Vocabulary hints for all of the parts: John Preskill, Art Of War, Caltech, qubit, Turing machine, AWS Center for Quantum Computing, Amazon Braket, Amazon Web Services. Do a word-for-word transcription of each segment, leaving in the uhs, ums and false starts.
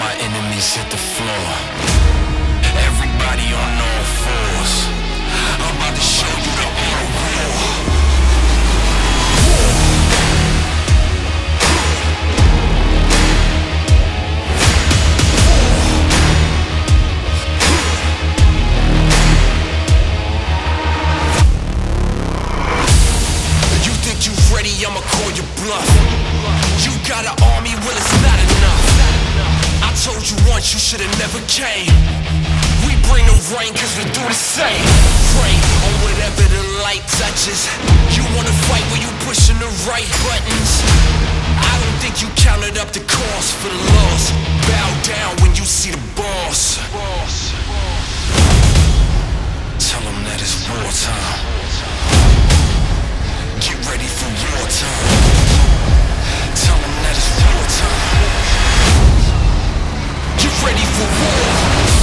my enemies hit the floor. Everybody on all fours. I'm about to show you the art of war. You think you ready? I'ma call your bluff. You got an army, well it's not enough. I told you once, you should've never came. We bring the rain cause we do the same. Rain on whatever the light touches. You wanna fight when you pushing the right buttons. I don't think you counted up the cost for the loss. Bow down when you see the boss. Tell them that it's wartime. Get ready for wartime. Tell them that it's wartime. Get ready for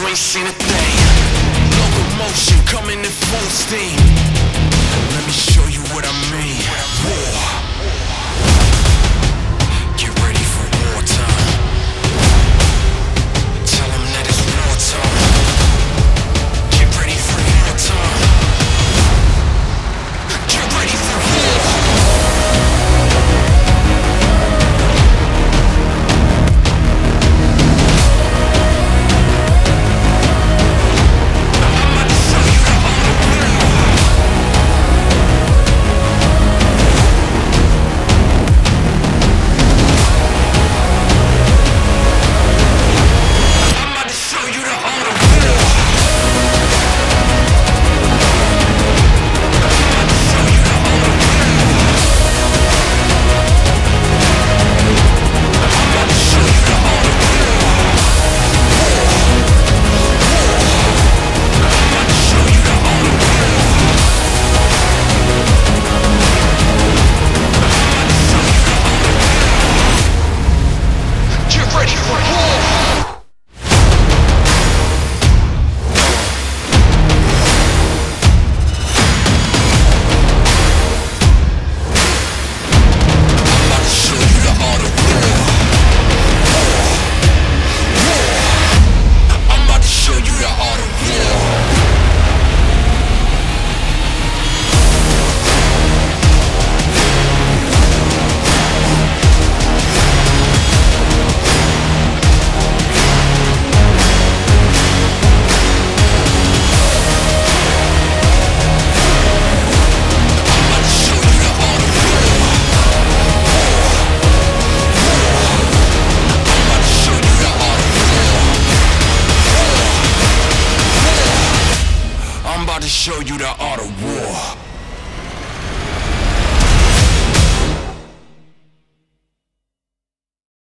ain't seen a thing. Locomotion coming in full steam.